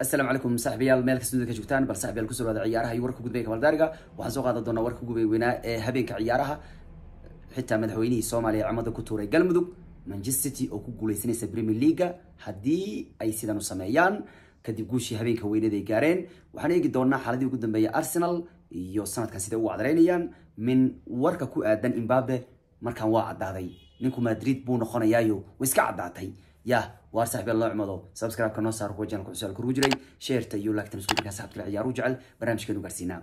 السلام عليكم صاحبيال ميلك سودك joogtaan bal صاحبيal ku soo wada ciyaaraha iyo warka gudbay Kamal Dariga waxaan soo qaadan doonaa warka gubay weynaa ee habeenka ciyaaraha xitaa madaxweynihii Soomaaliya camada ku tuuray Galmudug MAN City oo ku guuleysanaysa Premier League hadii ay sidan u sameeyaan kadib guushii habeenka weyneed ay gaareen waxaan eegi doonaa xaaladii ugu dambeeyay Arsenal iyo sanadkan sida uu cadreynayaan min warka ku aadan Mbappe markan waa cadaaday ninku Madrid buu noqonayaayo iska cadaatay يا وارسح بالله عمضو سبسكرايب قناة صار وجهنا كل سؤال كروجري شير تيو لايك تنسكوت كسب كل عيار وجعل برنامجك نقرسينا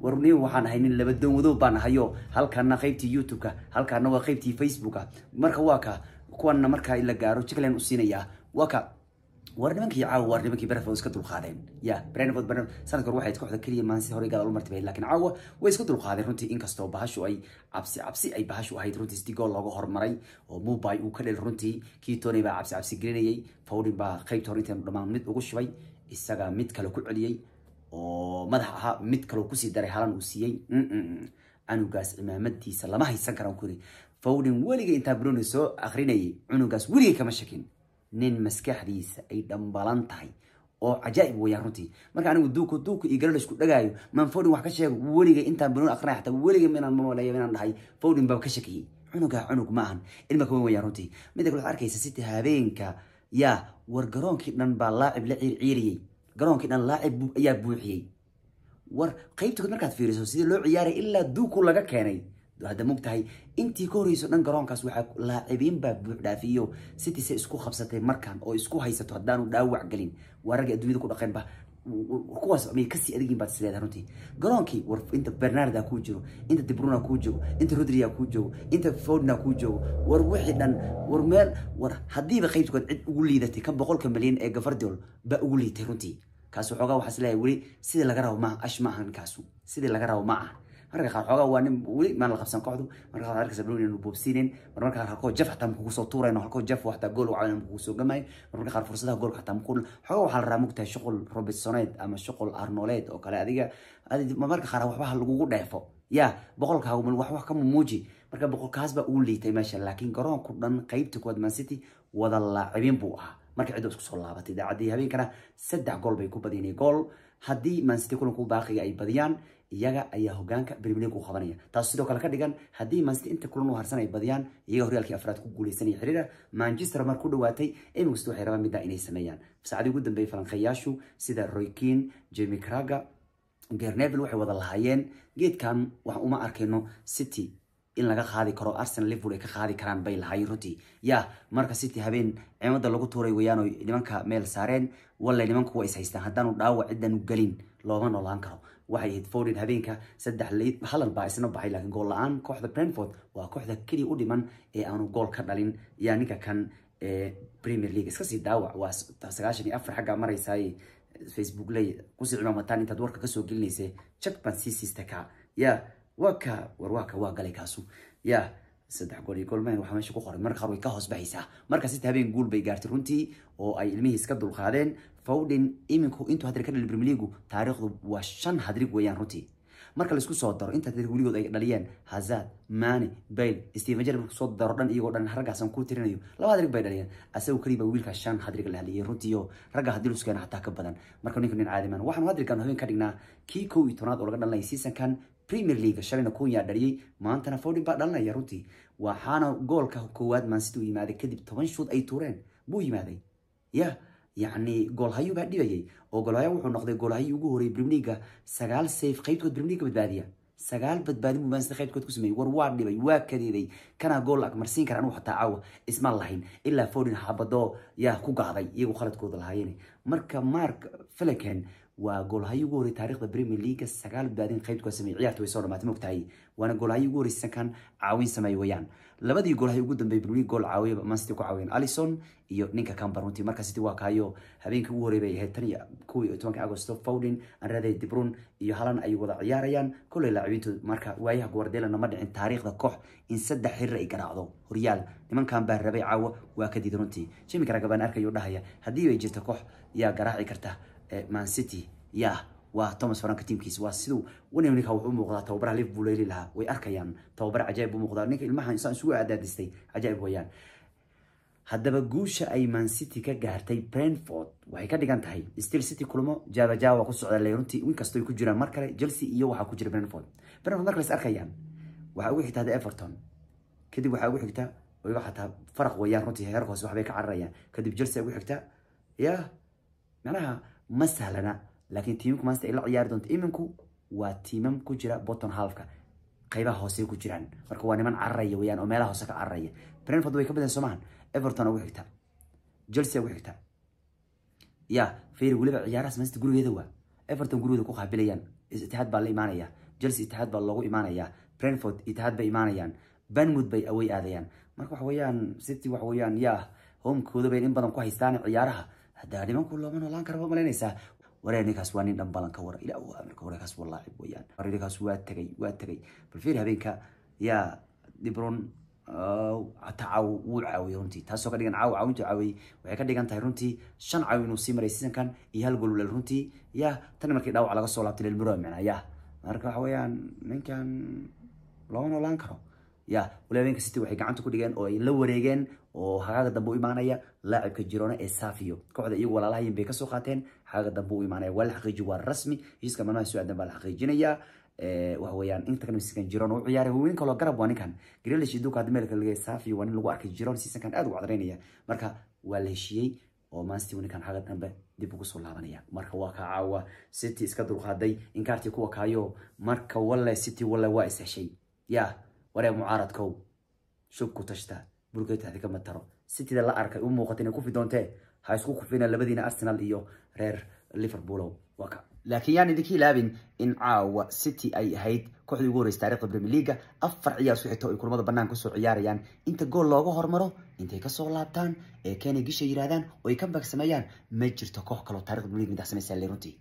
ورني وحنا هين اللي بدون وذوبان هيو هل كنا خيبتي يوتيوب هل كنا وخيبتي فيسبوك مركو واقع كونا مركا إلا جارو شكلنا أسينا يا واقع وارنمك يعاو وارنمك برنفورد اسكتوا الخادين يا برنفورد سنة كروحة كوحدة كلية ما نسي هوري قال المرتبين لكن عاو ويسكتوا الخادين رنتي إنكستو بهاشو أي عبسي أي بهاشو هاي رنتي استيقال لغو هرمري وموباي وكلل رنتي كيتوني با عبسي جريني فوري با خيب توريتي رمان مد وغشوي الساقا مد كالو كل عليي ومدحها مد كالو كسي داري هالان وسيي أنو قاس إمامتي سلامه يسنكران كوري فوري وليقى انتابروني سو أخريني عنو قاس وليقى كمشاكين نين مسكحديس أي دمبلان تاي أو عجائب وياروتي مرك أنا ودوك يقرلش كل دجاجو من فوري وحكشة وليجي أنت بنون أقنع حتى وليجي من الموالية من الحي فوري بوكشكي عنق معهن المكون وياروتي مدة كل عركة ستة هابينك يا ورجران كنا بلاعب لعير عيري جران كنا لاعب يا بوحي ور قيبتك مركات في رسوسية لو عياري إلا دوك ولا جكاني هذا ممتهي انتي كوريس نان جران كاس وحق لاعبين باب دافيو ستي سي اسكو خبصتي مركان او اسكو هيساتو هدانو داوع غلين ورجا ادويدو كو دقين با كواس مي كسي ادغين با سيدا رنتي جرانكي ورف انت برناردا كو جيرو انت دبرونا كو جيرو انت رودريا كو جيرو انت فودنا كو جيرو ور وخي دان ور ميل ور حديبه قيبتكو عيد او ليدتي كان 100 مليون اي غفردول با او ليتي رنتي كاسو خوغا waxas leey wuri sida laga raw ma ashmaahan kaasu sida laga raw ma marka xoogaa waa nin wali ma la qabsan kooxdu marka waxa arkay sabruun inuu boobsiineen marka halka jaf xataa muku soo tuurayno halka jaf waxta gool u caalan muku soo gamay marka qaar fursadaha gool xataa muku xoogaa waxa la raamugtaa shaqol Robertsoneed ama shaqol Arnoldeed oo kale adiga marka qaar waxba lagu dheefo ya boqolkaagu wax ka muuji marka boqolkaas ba uu liitay meesha laakiin garoonku dhan qaybta kood Man City wada laacibiin buu ah marka ciidu isku soo laabatay daacadii habeenkana 3 gool bay ku badinay gool haddii Man City kulanku baaqiga ay badiyaan iyaga ayaa hogaanka Premier League ku qabanaya taas sidoo kale ka dhigan haddii Man City inta kulan u harsanay badiyaan iyaga horyaalkii afraad ku guuleysanay xiriira Manchester markuu dhawaatay ay musto waxay rabaan mid inay sameeyaan saacadii ugu dambeeyay falanqeeyaashu sida Roy Keane, Jamie Carragher, Gary Neville waxay wada lahaayeen geedkan wax uma arkayno City in laga qaadi karo Arsenal Liverpool ay ka qaadi karaan bay lahaayeen runtii ya marka City habeen ciidamada lagu tuuray wayaano nimanka meel saareen walla nimanku way is haystaan hadaan dhaawac ciidan u galin looba noolaan karo waxay heedfoodin habeenka 3 leed halal baa isna baxay laakiin gool la'aan kooxda Brentford waa kooxda kaliya u dhiman ee aanu gool ka dhalin ya ninka kan Premier League iska si dhaawac waa 94 xagga maraysay Facebook lay ku sicno mataan inta warka ka soo gelinaysa checkpan sistaka ya وكا ورواكا واقا ليكاسو يا صدح قولي قول مين وحا ماشي كوخوري مركا روي كاهوس باحيسا مركا ست هابين قول باي قارتي رونتي او اي الميهي اسكادو الخادين فودين ايمنكو انتو هادري كان البريمليغو تاريخو واشان هادري قويان رونتي marka la isku soo daro inta dadweynuhu ay dhaliyeen Hazard Mane Bale Steven Gerrard soo daro dhan iyagoo dhan hargaasan ku tirinayo laba hadrig bay dhaliyeen asagu kaliya wiilka shan hadrig la heliyay runtiyo ragga hadii luskeen hata ka badan marka ninkan caadiman waxaan hadrigan habeen ka dhignaa kii 12aad oo laga dhalanay season-kan Premier League shalina ku yaadhariyay maantana Foden baa dhalanaya runtii waxaana goolka koowaad Man City u yimaaday kadib 10 shoot ay tuureen buu yimaaday ya يعني قول هايو بعد ديجي أو قول هايو نقد قول هايو جوهري بريمليجا سجال سيف قيد كود بريمليجا بتبادية سجال بتبادي مبانس قيد كود كسمي ورواد ديجي وكذي دي كنا قول لك مرسين كانوا حتى عوا اسم الله هين إلا فورين حبضوا يا كوجا هاي يجو خلت كود الهايني مارك فلكن وجول هايجوري تاريخ البريمير ليج السجال بعدين خيبت كاسمي عيار تويسور ما تموت عي وأنا جول هايجوري السكان عاوين سماي ويان لبدي جول هايجوري ده بيبروني جول عاوي ما استيقوا عاوين أليسون يو نينكا كان برونتي مركز تيوا كايو هبين كوري بيه هالتانية كوي تومك أغسطس فاولين أن هذا يدبرون يهلان أي وضع عياريان كل اللاعبين تو مركز وياه جوارديولا نمد عن تاريخ الكح إن سد حر إجراءه ريال لمن كان بالربيع عاو وأكدي درونتي شيء مكرجبان أركي يودها هديه يجت الكح يا جراعي كرته مان سيتي يا وتوماس فرانك تيمكيس واسدو ونيونيك هو موقدا توبره ليفبول ليلها وي اركيان توبره عجيب موقدا نيك ilmahan insan soo aadaadistay عجيب weeyaan hadaba guusha ay مان سيتي ka gaartay برينفورد waxay ka dhigan tahay Still City kulmo jaaba jaaba ku socda leerantii inkastoo ay ku jiraan mar kale Chelsea iyo waxa ku jira برينفورد markaas arkayaan waxa ugu xigta Everton kadib waxa ugu xigta way waxa taa faraq weeyaan runtii heerkoos waxbay ka carrayaan kadib Chelsea ugu xigta ya macnaha ما سهلنا لكن تيمكم ما استقل عيار دون تيمكم وتيمم كجرا بطن هالفكا قيبة هوسي كجران فركواني من عرية ويان أميلها هوسك عرية برينفورد ويكبدن سمعن إيفرتون وحكتها جلسة وحكتها يا فير قلبي عيار اسمه تقولوا يدوا إيفرتون قولوا يدوا كوخ بليان اتحاد بالإيمانية جلسة اتحاد بالله إيمانية برينفورد اتحاد بإيمانيان بنمود بأوي آذيان مركو حويان ستي وحويان يا هم كودوا بين إن بدهم كوه يستان عيارها هذا اللي منقول له منه لان كربا ملينيسا وريني كاسوانين دم بالان كورا إلى أو أمريكا ورا كاس والله عيب ويان وريني كاس واتقي بالفير هبينك يا دبرون تعاو وعاوي رنتي تحسوا كديجان عاو أنت عاوي وهي كديجان تهرنتي شن عاوي نصي مريسين كان يهلقولوا للرنتي يا تاني مركي داو على قصة ولا بتل البرام معنا يا مركب حويان من كان لونه لان كرو يا ولا بينك ستي وحي قاعد تقول ديجان أو لو ريجان oo haaga dambu iimaanaya laacibka Girona ee Safiyo kooxda iyo walaalahayeen bay ka soo qaateen haaga dambu iimaanaya wal xaqiiqi waa rasmi heshiiska manaa Suudan baa la xaqiijinaya waxa weeyaan inta kan miskan Girona u ciyaaray weyn kala garab waan kan Grealish iduu ka dameel ka leeyahay Safiyo waan lagu arkay Girona si sankan aad u cadreynaya marka waa la heshiiyay oo Man City kan haaga dambe dib ugu soo laabanaya marka waa ka caawa City iska dul qaaday in kaarti kuwa kaayo marka wala City wala waa is heshay ya wareey mucaaradkow shubku tashta بركيت هذيك ما ترى سيتي لا أركي وموقتين كوفي دونتي هاي سكو كوفينا لبدينا أرسنال إيو رير ليفربول وكا لكن يعني ذيك لابن إن عاو سيتي أي هيد كوحد يقول يستعرق بريميليجا أفر عيار سوحته يكون ماذا بنان كسو عياريان يعني. أنت قول لوغو هرمرو أنت يكسو لابتان كان جيش يرادان ويكبك سمايان ما جرت كوح كلو تعرق بريميليجا من تحسن يسال ليرونتي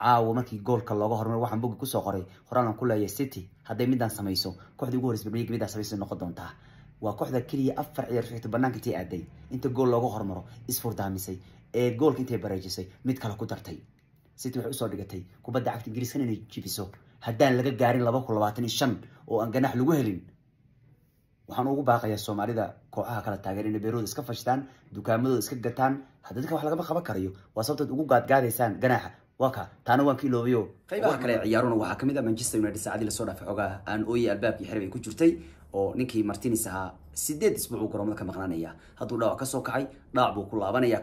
عاو ماكي قول كلوغو هرمرو واحد بوغي كسو قري خرالهم كلها يا سيتي هذا ميدان سمايسو كوحد يقول بريميليجا ميدان سمايسو نقد دونتها وكوحدة كلية أفر عيار سوحته بنان كتي أدي أنت قول لوغو هرمرو إسفور داميسي قول كنتي براجيسي ميد كلا كدرتي سيتي وحي أسور لغتي كوبادة عكت إنجليس كان يجيبسو هدان لغا قارين لباكو لباتني الشن وأنقناح لغوهلين وحان أوغو باقيا السومالي دا كوحاها كلا تاقرين بيرود إسكفشتان دوكامدو إسكقتان هدادك وحلقا بخا بكاريو وصوتت أوغو قاديسان قناحا وكا تانو وان كيلو بيو قيبا كلا عيارون وحاكميدا مانشستر يونايتد ساعدي لصورة في حوغا أن أوي الباب يحربي كجورتي oo ninkii Martinez aha 8 isbuuc garoomada ka maqnaanaya haduu dhaawac ka soo kacay dhaawac buu ku laabanaya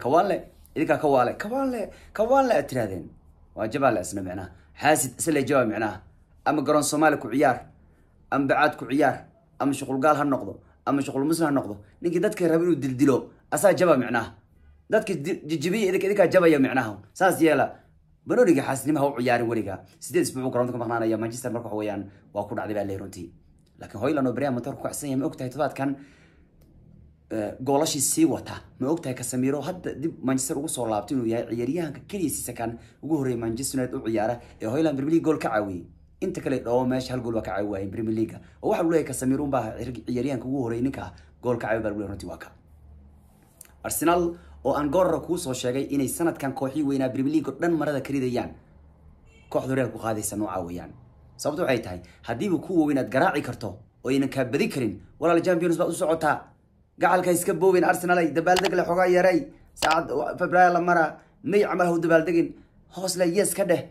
kawaale atiraadeen waa jabal asna macna haasid isla jawaab macna ama garoon Soomaali ku ciyaar ama baad ku ciyaar ama shaqul gaal ha noqdo ama shaqul musla ha noqdo ninkii dadka rabay inuu dildilo asaa jawaab macna dadka jijibiye idinka jabaya macnaha saas yeela baroniga xaasnimaha u ciyaar wariga 8 isbuuc garoomada ka maqnaanaya Manchester marka xawayaan waa ku dhacday baa leerantii لكن هاي لأنه بريان مطار كوحسن يم أقطع تبعت كان جولاشي سيوته ما أقطع كسميرو هاد دي مانشستر وصل لابتين ويعيريها ككلي سكان وجهري مانشستر نت وعياره هاي لأن بريميلي جول كعوي أنت كله أو ماشي هالجول وكعوي بريميليجا واحد ولا كسميرو بها عيريها وجهري نكها جول كعوي بالبلون نتي واقع أرسنال أو أنجار ركوس وشجعي إن السنة كان كوحي وين بريميليجا لن مرة كريديان كوحد ريال بقاعد يسمو عويان sababtu ay tahay hadii uu ku weynad garaaci karto oo inaan ka badi karin walaal Champions League u socota gacalka iska boobin Arsenal ay dabaaldeg la xogaa yaray saad February la mara may amal uu dabaaldegin hoos la yes ka dheh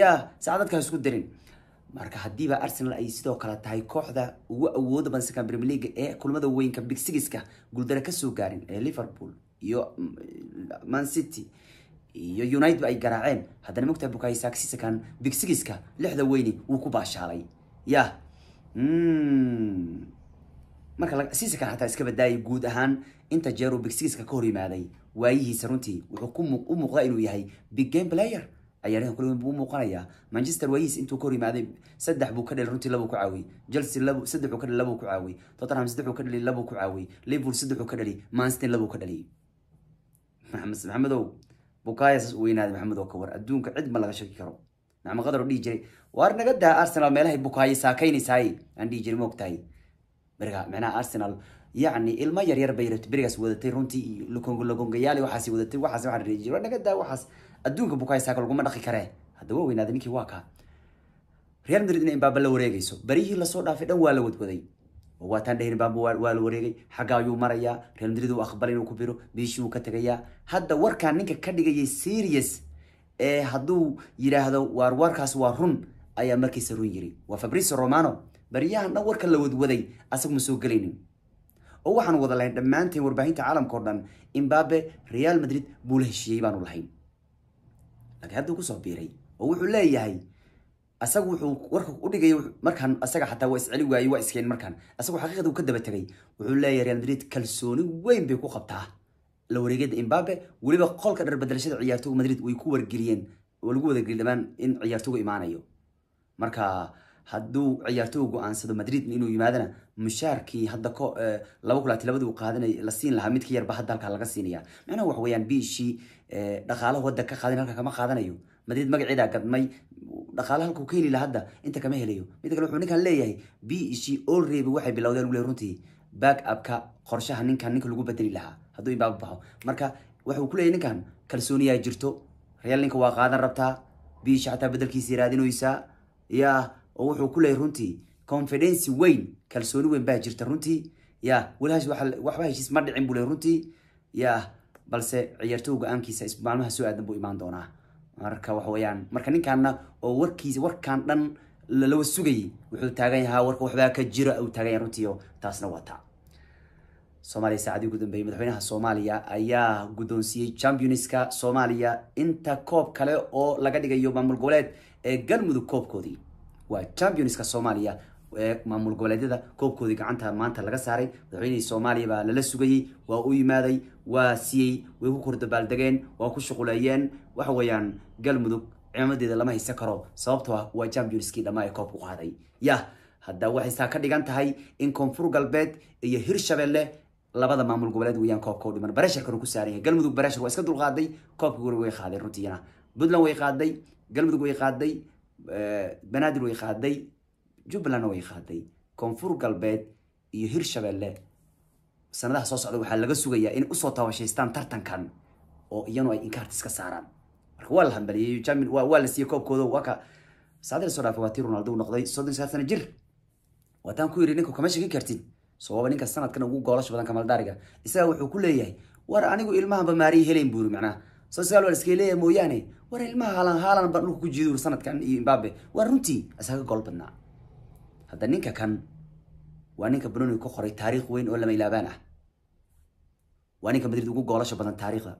ya saadadka isku dirin marka hadii ba Arsenal ay sidoo kale tahay kooxda ugu awood badan sakan Premier League ee kulmada weynka Big 6ka guuldaro ka soo gaarin ee Liverpool iyo Man City iyo United ay garaaceen hadana mugta bukay saaksiisa kan Big 6ka lixda weyni uu ku baashaalay ya marka la siisa ka hata iska badayay guud ahaan inta jeeru Big 6ka ka hor yimaaday waayihiisa runtii wuxuu ku muuqday inuu yahay big game player عيارها كلهم بوم وقرية مانشستر ويس أنتو كوري معذب سدح بوكر الرنتي لبو كعوي جلسي لبو سدح بوكر لبو كعوي توتنهام سدح بوكر لبو كعوي ليفر سدح بوكر لي مانستر لبو كعوي لي محمدو بوكايس ويناد محمدو كور الدون كعد ما لغشك كرو نعم قدروا دي جري وارنا قدها أرسنال مالها بوكايس هاكيني ساي عندي جري موقتاي برجع معناه أرسنال يعني المير يربيرت برجس ودتي رنتي لكونغ لكونغ جيالي وحاسي ودتي وحاسي واحد رجيل وارنا قدها وحاس أدونك بوكاي ساكل قوم ناخي كره هذا هو وين هذا نيكي واقع ريال مدريد إن باب الله ورجيسه بريه الله صور نافد أول ود بدي وواتان ده إن باب وال ورجي حاجة يوم مريا ريال مدريد وأخبارين وكبيره بيشيو كتجيا هذا ورك عنك كدجي سيريس هذا يرى هذا واركاس وارهن أي مركز رونجري وفابريسو رومانو بريه نورك الله ود بدي أسق مسوقلين أو حن وضلين دمانتي وربعين تعلم كردن إن باب ريال مدريد بوله شيء بانو الحين لكن هذا هو صبيري وهو لا يهي أسوي ورك أودي مركان أسرع حتى واسعلي وياي واسكين مركان أسوي حقيقة وكذب تري وهو لا يا ريال مدريد كلسوني وين بيكون خبطها لو رجعت إمبابة ولي بقال كده بدل شد عيارته مدريد ويكوبر جريين والجو ذا جريين دمان إن عيارته إيمانيو مركا هادو عيارته جو عن صدق مدريد إنه يمادنا مشاركي هذا كا لو كل عتلبد وقاعدنا لسين لحمد كير بحد ذلك على قصينية أنا وحويان بيشي دخلها هو الدكة قاعدنا كمان قاعدنا يو مدريد ما قعدها قد ما دخلها الكوكيني لهذا أنت كمان هليو أنت كلو حنيك هليه بيشي أوري بواحد بالأودة الأولى رنتي باك أبكا قرشها هنيك هنيك لجوب بدري لها هذو يبقى بحو مركا وحو كله هنيك هن كالسونية جرتو ريال هنيك وقاعدنا ربطها بيشي حتى بدل كيسير هذين ويسا يا وحو كله رنتي كونفيدنس وين كالسوني وين باه جرت رنتي يا ولهاش وحباه شيس مرد عين بولي رنتي يا بلس عيارتو قامكيسا اسم معلومها سوء أدنبو إيمان دونه مركا وحويان مركا نينكانا ووركيز وركان لن لو السوقي وحو تاغيها وركا وحباه كجيرا أو تاغي رنتيو تاسنا واتا صوماليا ساعدي قدن بي مدحوينها صوماليا أيا قدن سيي جامبيونيسكا صوماليا انتا كوب كالي او لغاديقا يوبا ملغولاد قلمدو كوب كودي وا جامبيونيسكا صوماليا maamul goboleedyada koobkoodii gacanta maanta laga saaray madaxweynaha Soomaaliya baa la sugayay waa u yimaaday waa siiyay way ku kordabaal dageen waa ku shaqulayeen wax weeyaan Galmudug ciimadeeda lama haysan karo sababtoo ah waa Champions League dhamaay koob u qaaday ya hadda waxay saa ka dhigan tahay in Koonfur Galbeed iyo Hirshabelle labada maamul goboleed weeyaan koobkoodii mar barasharkan ku saaray Galmudug barashar waa iska dul qaaday koobkii way qaaday runtiina Buntland way qaaday Galmudug way qaaday Banaadir way qaaday جبلان ويخادي كونفور قلبات يهرشبله سنده صوص عدو حلقة سوية إن أسوة وشيستان ترتن كان أو ينو أي إنكار تسكسران والهم بلي يجمل والس يكوب كذو وكا سعد الصورة في واتير رونالدو نقضي صدق سنة جر وتام كوي رينكو كماشي كيرتين صواب إنك السنة كنا وجو قارش بدن كمال دارجة يساوي كل يهي ورا أنا جو إلمها بماري هلين بورو معناه سوسيال والسكيلية موياني ورا إلمها هالان هالان برلو كوجيدور سنة كان إمبابي ورنتي أساق قلبنا هذا نينكا كان وانينكا بنوني كوخري تاريخ وين ولا ما يلابانه وانينكا مدريد وقو قولش بدن تاريخه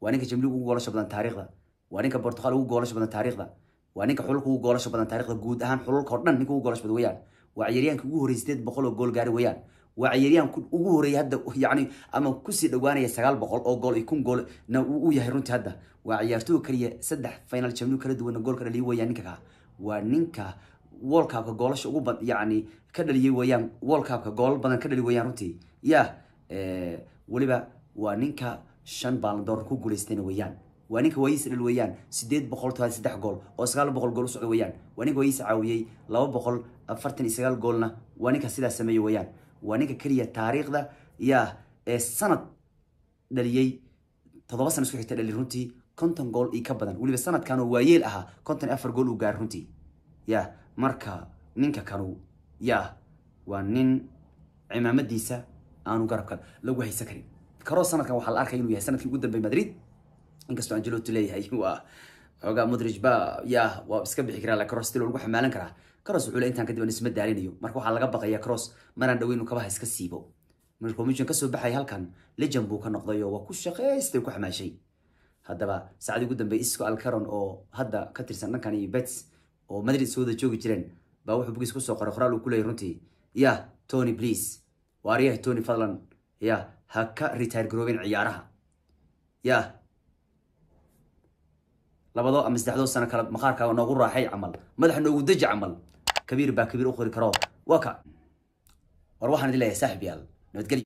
وانينكا جملي وقو قولش بدن تاريخه وانينكا برتقال وقو قولش بدن تاريخه وانينكا حلول وقو قولش بدن تاريخه جود أهم حلول كردن نيكو قولش بدو ويان وعيريان كوجو ريستيد بقوله جول جاري ويان وعيريان كوجو ري هدا يعني أما كوسي دواني يسقال بقول أو جول يكون جول نو يهرون تهدا وعيرتو كريه سدح فينال جملي كرده ونجول كرده ليه ويانينكا وانينكا والكاب كجولش وبد يعني كذا اللي ويان والكاب كجول بدن كذا اللي ويان روتي يا ولبا وانينكا شن بالندور كوجول استين ويان وانينكا ويسر الويان سديد بقول تها سدح جول أسقال بقول جول سع ويان وانينكا ويس عويي لو بقول أفرتن إسقال جولنا وانينكا سدح سمي ويان وانينكا كريه تاريخ ده يا السنة دليل تضبصنا سويح تلا اللي روتي كنتن جول يكبدن ولبا السنة كانوا ويل أها كنتن أفر جول وجار روتي يا marka ninka karu ya waa nin ciimaamadiisa aanu garabka lagu haysan karin karo sanadkan waxa la arkay inuu yahay sanadkii ugu dambeeyay Madrid inkastoo Ancelotti leeyahay waa xoogaa Modric ba ya waa iska bixi kara la cross tilo lagu xamaalan kara cross wuxuu intaan ka dib isma daarinayo marka waxa laga baqayaa cross maraan dhaweyn kabaha iska siibo marka uu ka soo baxay halkan legend buu ka noqday oo waa ku shaqeystay ku xamaashay hadaba saacadii ugu dambeeyay isku alkaron oo hadda ka tirsan dhankan iyo bets oo Madrid soo dajoogi jireen baa wuxuu buugiis ku soo qoray qoraal uu ku leeyahay runtii ya Tony please waariya Tony fadlan ya ha ka retire garooben ciyaaraha ya لبضو أم استحدو السنة كلا مخارك أو نغور راحي عمل مدح نو دج عمل كبير با كبير أخر كراو وكا وروحنا دي لا يا صاحبي يلا نتكلم.